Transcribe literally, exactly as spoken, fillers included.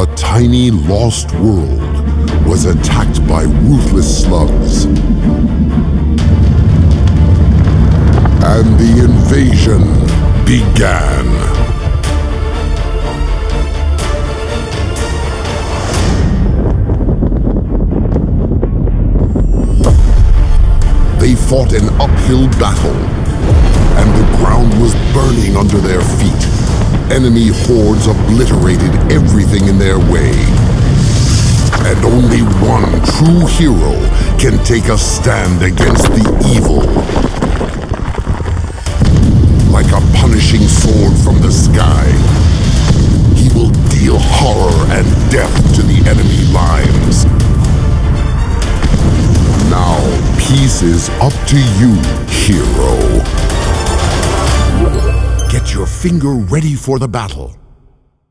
a tiny lost world was attacked by ruthless slugs, and the invasion began. They fought an uphill battle, and the ground was burning under their feet. Enemy hordes obliterated everything in their way. And only one true hero can take a stand against the evil. Like a punishing sword from the sky, he will deal horror and death to the enemy lines. Now, peace is up to you, hero. Get your finger ready for the battle.